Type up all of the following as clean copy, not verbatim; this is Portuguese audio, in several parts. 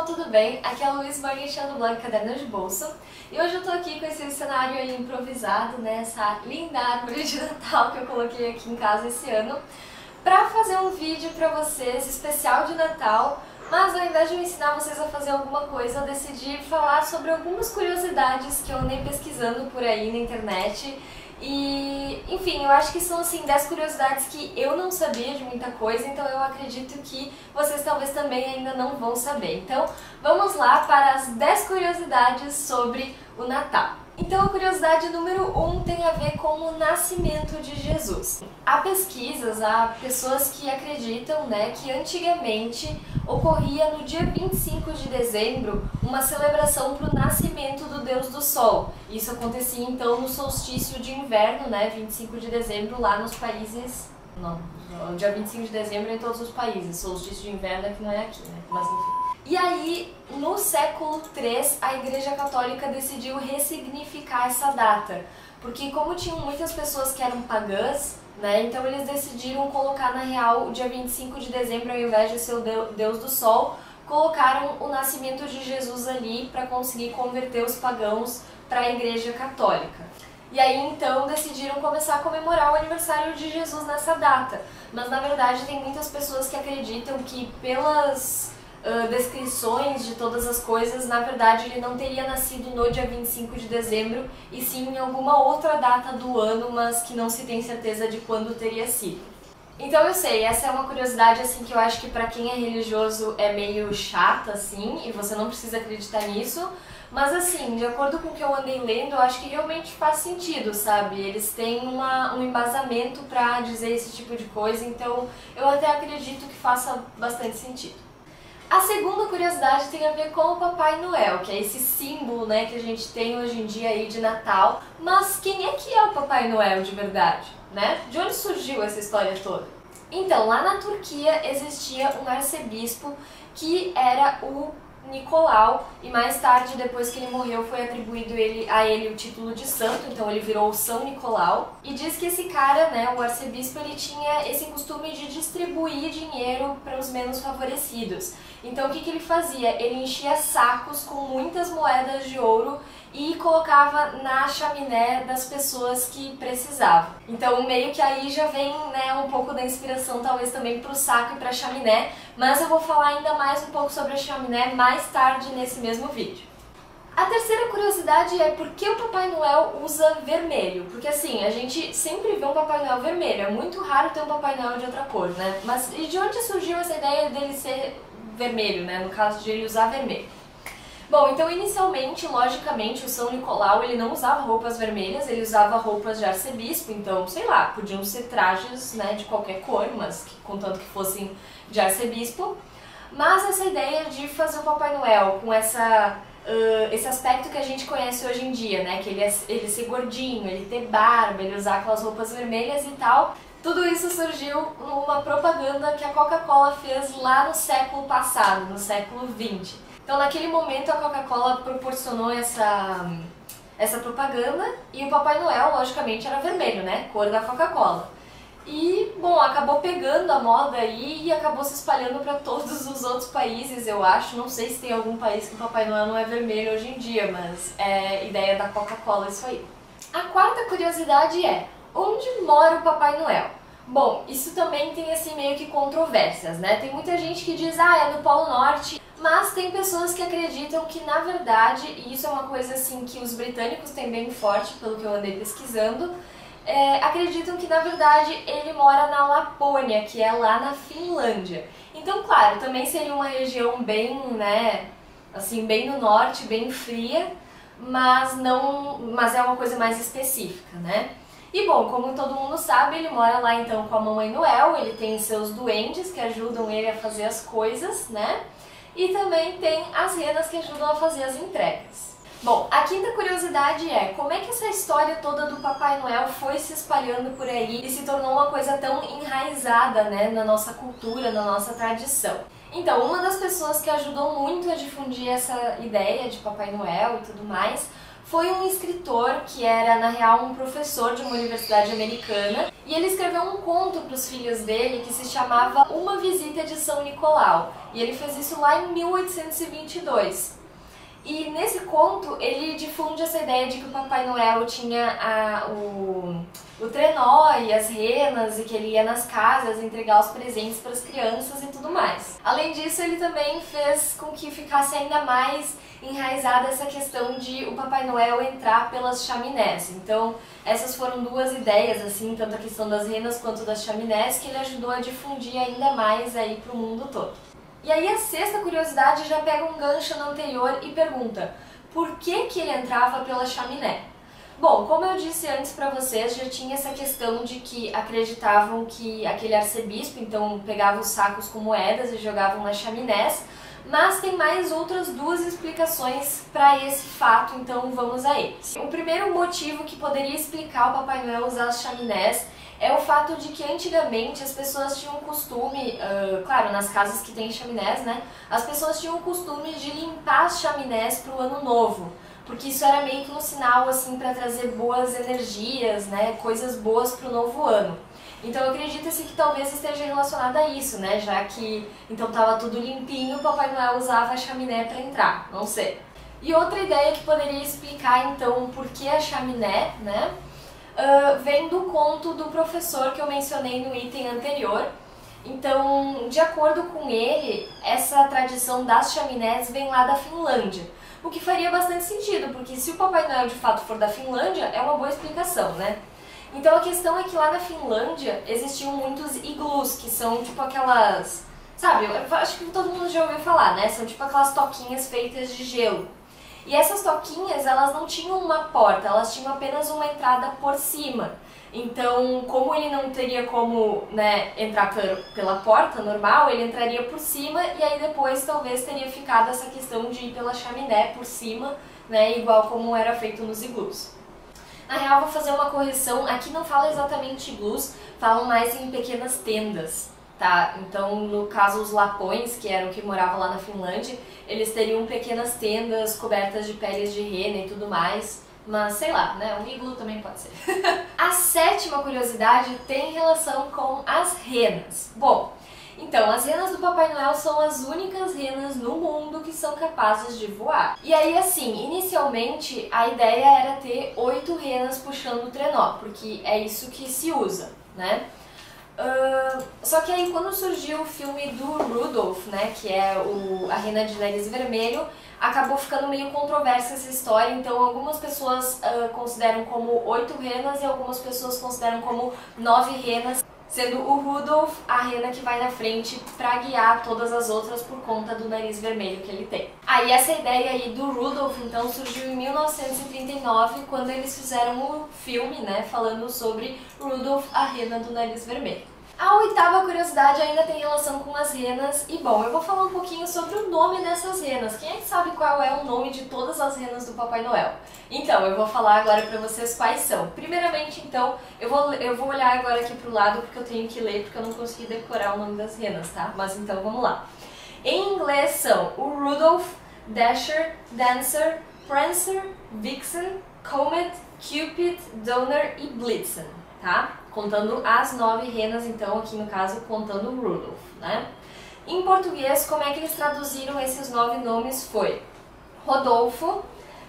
pessoal, tudo bem? Aqui é a Louise do blog Caderno de Bolsa e hoje eu tô aqui com esse cenário aí improvisado, né? Essa linda árvore de Natal que eu coloquei aqui em casa esse ano pra fazer um vídeo pra vocês especial de Natal, mas ao invés de eu ensinar vocês a fazer alguma coisa, eu decidi falar sobre algumas curiosidades que eu andei pesquisando por aí na internet. E, enfim, eu acho que são, assim, 10 curiosidades que eu não sabia de muita coisa, então eu acredito que vocês talvez também ainda não vão saber. Então, vamos lá para as 10 curiosidades sobre o Natal. Então, a curiosidade número 1 tem a ver com o nascimento de Jesus. Há pesquisas, há pessoas que acreditam, né, que antigamente ocorria no dia 25 de dezembro uma celebração para o nascimento do Deus do Sol. Isso acontecia, então, no solstício de inverno, né, 25 de dezembro, lá nos países... Não, o dia 25 de dezembro é em todos os países, solstício de inverno é que não é aqui, né, mas enfim. E aí, no século III, a Igreja Católica decidiu ressignificar essa data, porque como tinham muitas pessoas que eram pagãs, né, então eles decidiram colocar, na real, o dia 25 de dezembro, ao invés de ser o Deus do Sol, colocaram o nascimento de Jesus ali para conseguir converter os pagãos para a Igreja Católica. E aí, então, decidiram começar a comemorar o aniversário de Jesus nessa data. Mas, na verdade, tem muitas pessoas que acreditam que pelas... descrições de todas as coisas, na verdade ele não teria nascido no dia 25 de dezembro e sim em alguma outra data do ano, mas que não se tem certeza de quando teria sido. Então eu sei, essa é uma curiosidade assim que eu acho que pra quem é religioso é meio chata assim, e você não precisa acreditar nisso, mas assim, de acordo com o que eu andei lendo, eu acho que realmente faz sentido, sabe? Eles têm um embasamento pra dizer esse tipo de coisa, então eu até acredito que faça bastante sentido. A segunda curiosidade tem a ver com o Papai Noel, que é esse símbolo, né, que a gente tem hoje em dia aí de Natal. Mas quem é que é o Papai Noel de verdade, né? De onde surgiu essa história toda? Então, lá na Turquia existia um arcebispo que era o Nicolau, e mais tarde, depois que ele morreu, foi atribuído a ele o título de santo, então ele virou São Nicolau. E diz que esse cara, né, o arcebispo, ele tinha esse costume de distribuir dinheiro para os menos favorecidos. Então o que ele fazia? Ele enchia sacos com muitas moedas de ouro e colocava na chaminé das pessoas que precisavam. Então meio que aí já vem, né, um pouco da inspiração talvez também para o saco e para a chaminé, mas eu vou falar ainda mais um pouco sobre a chaminé mais tarde nesse mesmo vídeo. A terceira curiosidade é por que o Papai Noel usa vermelho, porque assim, a gente sempre vê um Papai Noel vermelho, é muito raro ter um Papai Noel de outra cor, né? Mas e de onde surgiu essa ideia dele ser vermelho, né, no caso de ele usar vermelho? Bom, então inicialmente, logicamente, o São Nicolau ele não usava roupas vermelhas, ele usava roupas de arcebispo, então, sei lá, podiam ser trajes, né, de qualquer cor, mas contanto que fossem de arcebispo. Mas essa ideia de fazer o Papai Noel com esse aspecto que a gente conhece hoje em dia, né, que ele ser gordinho, ele ter barba, ele usar aquelas roupas vermelhas e tal, tudo isso surgiu numa propaganda que a Coca-Cola fez lá no século passado, no século XX. Então, naquele momento, a Coca-Cola proporcionou essa propaganda e o Papai Noel, logicamente, era vermelho, né? Cor da Coca-Cola. E, bom, acabou pegando a moda aí e acabou se espalhando para todos os outros países, eu acho. Não sei se tem algum país que o Papai Noel não é vermelho hoje em dia, mas é ideia da Coca-Cola isso aí. A quarta curiosidade é: onde mora o Papai Noel? Bom, isso também tem assim meio que controvérsias, né? Tem muita gente que diz, ah, é no Polo Norte, mas tem pessoas que acreditam que, na verdade, e isso é uma coisa assim que os britânicos têm bem forte, pelo que eu andei pesquisando, acreditam que, na verdade, ele mora na Lapônia, que é lá na Finlândia. Então, claro, também seria uma região bem, né, assim, bem no norte, bem fria, mas é uma coisa mais específica, né? E bom, como todo mundo sabe, ele mora lá então com a Mamãe Noel, ele tem seus duendes que ajudam ele a fazer as coisas, né? E também tem as renas que ajudam a fazer as entregas. Bom, a quinta curiosidade é: como é que essa história toda do Papai Noel foi se espalhando por aí e se tornou uma coisa tão enraizada, né, na nossa cultura, na nossa tradição? Então, uma das pessoas que ajudou muito a difundir essa ideia de Papai Noel e tudo mais foi um escritor que era, na real, um professor de uma universidade americana, e ele escreveu um conto para os filhos dele que se chamava Uma Visita de São Nicolau, e ele fez isso lá em 1822. E nesse conto ele difunde essa ideia de que o Papai Noel tinha o trenó e as renas, e que ele ia nas casas entregar os presentes para as crianças e tudo mais. Além disso, ele também fez com que ficasse ainda mais enraizada essa questão de o Papai Noel entrar pelas chaminés. Então essas foram duas ideias, assim, tanto a questão das renas quanto das chaminés, que ele ajudou a difundir ainda mais aí para o mundo todo. E aí a sexta curiosidade já pega um gancho no anterior e pergunta: por que que ele entrava pela chaminé? Bom, como eu disse antes pra vocês, já tinha essa questão de que acreditavam que aquele arcebispo, então, pegava os sacos com moedas e jogavam nas chaminés, mas tem mais outras duas explicações para esse fato, então vamos a eles. O primeiro motivo que poderia explicar o Papai Noel usar as chaminés é o fato de que antigamente as pessoas tinham o costume, claro, nas casas que tem chaminés, né? As pessoas tinham o costume de limpar as chaminés para o ano novo, porque isso era meio que um sinal, assim, para trazer boas energias, né? Coisas boas para o novo ano. Então acredita-se que talvez esteja relacionado a isso, né? Já que então tava tudo limpinho, o Papai Noel usava a chaminé para entrar, não sei. E outra ideia que poderia explicar então por que a chaminé, né? Vem do conto do professor que eu mencionei no item anterior. Então, de acordo com ele, essa tradição das chaminés vem lá da Finlândia, o que faria bastante sentido, porque se o Papai Noel de fato for da Finlândia, é uma boa explicação, né? Então a questão é que lá na Finlândia existiam muitos iglus, que são tipo aquelas, sabe, eu acho que todo mundo já ouviu falar, né? São tipo aquelas toquinhas feitas de gelo. E essas toquinhas, elas não tinham uma porta, elas tinham apenas uma entrada por cima. Então, como ele não teria como, né, entrar pela porta normal, ele entraria por cima, e aí depois talvez teria ficado essa questão de ir pela chaminé por cima, né, igual como era feito nos iglus. Na real, vou fazer uma correção, aqui não fala exatamente iglus, falam mais em pequenas tendas. Tá? Então, no caso, os lapões, que eram que moravam lá na Finlândia, eles teriam pequenas tendas cobertas de peles de rena e tudo mais, mas sei lá, né? Um iglu também pode ser. A sétima curiosidade tem relação com as renas. Bom, então, as renas do Papai Noel são as únicas renas no mundo que são capazes de voar. E aí, assim, inicialmente a ideia era ter 8 renas puxando o trenó, porque é isso que se usa, né? Só que aí quando surgiu o filme do Rudolph, né, que é a Rena de Nariz Vermelho, acabou ficando meio controversa essa história, então algumas pessoas consideram como 8 renas e algumas pessoas consideram como 9 renas, sendo o Rudolph a rena que vai na frente pra guiar todas as outras por conta do nariz vermelho que ele tem. Aí essa ideia aí do Rudolph, então, surgiu em 1939, quando eles fizeram o filme, né, falando sobre Rudolph, a rena do nariz vermelho. A oitava curiosidade ainda tem relação com as renas, e bom, eu vou falar um pouquinho sobre o nome dessas renas. Quem é que sabe qual é o nome de todas as renas do Papai Noel? Então, eu vou falar agora pra vocês quais são. Primeiramente, então, eu vou olhar agora aqui pro lado porque eu tenho que ler, porque eu não consegui decorar o nome das renas, tá? Mas então, vamos lá. Em inglês são o Rudolph, Dasher, Dancer, Prancer, Vixen, Comet, Cupid, Donner e Blitzen, tá? Contando as 9 renas, então, aqui no caso, contando o Rudolph, né? Em português, como é que eles traduziram esses 9 nomes foi Rodolfo,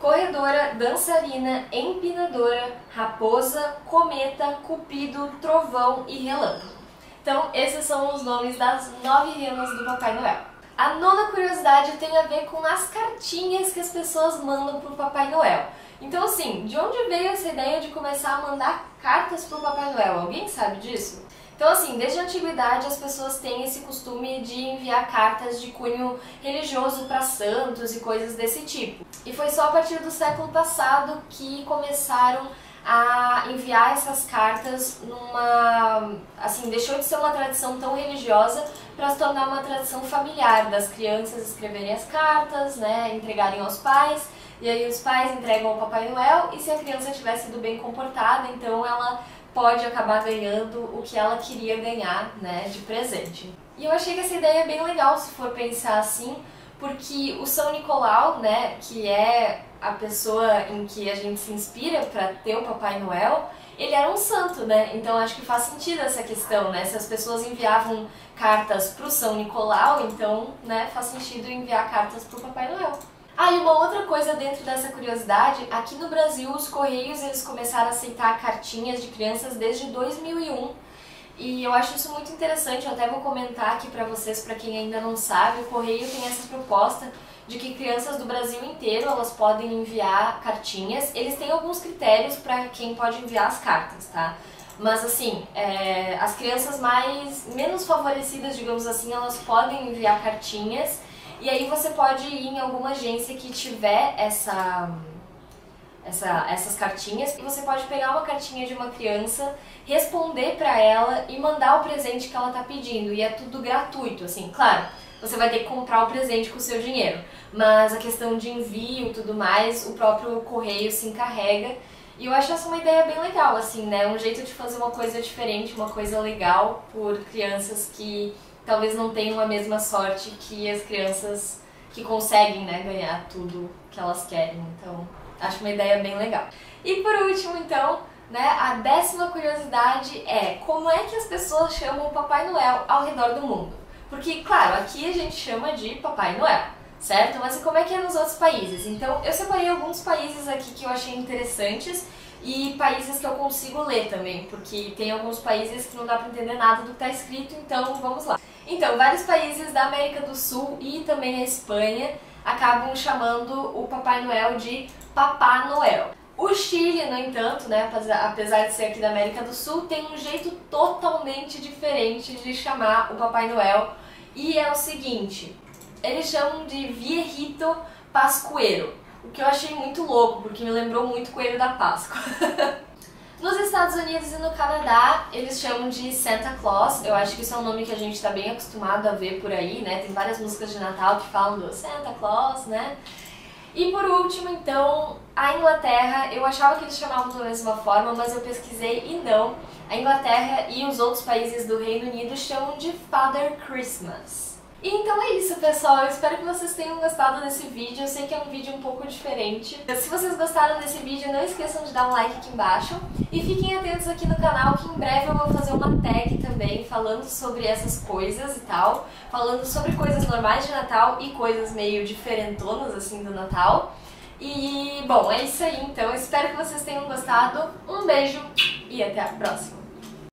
Corredora, Dançarina, Empinadora, Raposa, Cometa, Cupido, Trovão e Relâmpago. Então, esses são os nomes das 9 renas do Papai Noel. A nona curiosidade tem a ver com as cartinhas que as pessoas mandam pro Papai Noel. Então, assim, de onde veio essa ideia de começar a mandar cartas pro Papai Noel? Alguém sabe disso? Então, assim, desde a antiguidade as pessoas têm esse costume de enviar cartas de cunho religioso para santos e coisas desse tipo. E foi só a partir do século passado que começaram a enviar essas cartas assim, deixou de ser uma tradição tão religiosa para se tornar uma tradição familiar, das crianças escreverem as cartas, né, entregarem aos pais, e aí os pais entregam ao Papai Noel, e se a criança tiver sido bem comportada, então ela pode acabar ganhando o que ela queria ganhar, né, de presente. E eu achei que essa ideia é bem legal se for pensar assim, porque o São Nicolau, né, que é a pessoa em que a gente se inspira para ter o Papai Noel, ele era um santo, né? Então acho que faz sentido essa questão, né? Se as pessoas enviavam cartas para o São Nicolau, então, né, faz sentido enviar cartas para o Papai Noel. Ah, e uma outra coisa dentro dessa curiosidade, aqui no Brasil os Correios eles começaram a aceitar cartinhas de crianças desde 2001 e eu acho isso muito interessante, eu até vou comentar aqui para vocês, para quem ainda não sabe, o Correio tem essa proposta de que crianças do Brasil inteiro elas podem enviar cartinhas, eles têm alguns critérios para quem pode enviar as cartas, tá? Mas assim, as crianças menos favorecidas, digamos assim, elas podem enviar cartinhas. E aí você pode ir em alguma agência que tiver essas cartinhas e você pode pegar uma cartinha de uma criança, responder pra ela e mandar o presente que ela tá pedindo. E é tudo gratuito, assim, claro, você vai ter que comprar o presente com o seu dinheiro. Mas a questão de envio e tudo mais, o próprio correio se encarrega. E eu acho essa uma ideia bem legal, assim, né? Um jeito de fazer uma coisa diferente, uma coisa legal por crianças que talvez não tenham a mesma sorte que as crianças que conseguem, né, ganhar tudo que elas querem. Então, acho uma ideia bem legal. E por último, então, né, a 10ª curiosidade é como é que as pessoas chamam o Papai Noel ao redor do mundo? Porque, claro, aqui a gente chama de Papai Noel, certo? Mas como é que é nos outros países? Então, eu separei alguns países aqui que eu achei interessantes e países que eu consigo ler também, porque tem alguns países que não dá pra entender nada do que tá escrito, então vamos lá. Então, vários países da América do Sul e também a Espanha acabam chamando o Papai Noel de Papá Noel. O Chile, no entanto, né, apesar de ser aqui da América do Sul, tem um jeito totalmente diferente de chamar o Papai Noel, e é o seguinte, eles chamam de Viejito Pascuero, o que eu achei muito louco, porque me lembrou muito Coelho da Páscoa. Nos Estados Unidos e no Canadá, eles chamam de Santa Claus, eu acho que isso é um nome que a gente está bem acostumado a ver por aí, né? Tem várias músicas de Natal que falam do Santa Claus, né? E por último, então, a Inglaterra, eu achava que eles chamavam da mesma forma, mas eu pesquisei e não. A Inglaterra e os outros países do Reino Unido chamam de Father Christmas. Então é isso, pessoal, eu espero que vocês tenham gostado desse vídeo, eu sei que é um vídeo um pouco diferente. Se vocês gostaram desse vídeo, não esqueçam de dar um like aqui embaixo. E fiquem atentos aqui no canal, que em breve eu vou fazer uma tag também, falando sobre essas coisas e tal. Falando sobre coisas normais de Natal e coisas meio diferentonas, assim, do Natal. E, bom, é isso aí, então, eu espero que vocês tenham gostado. Um beijo e até a próxima!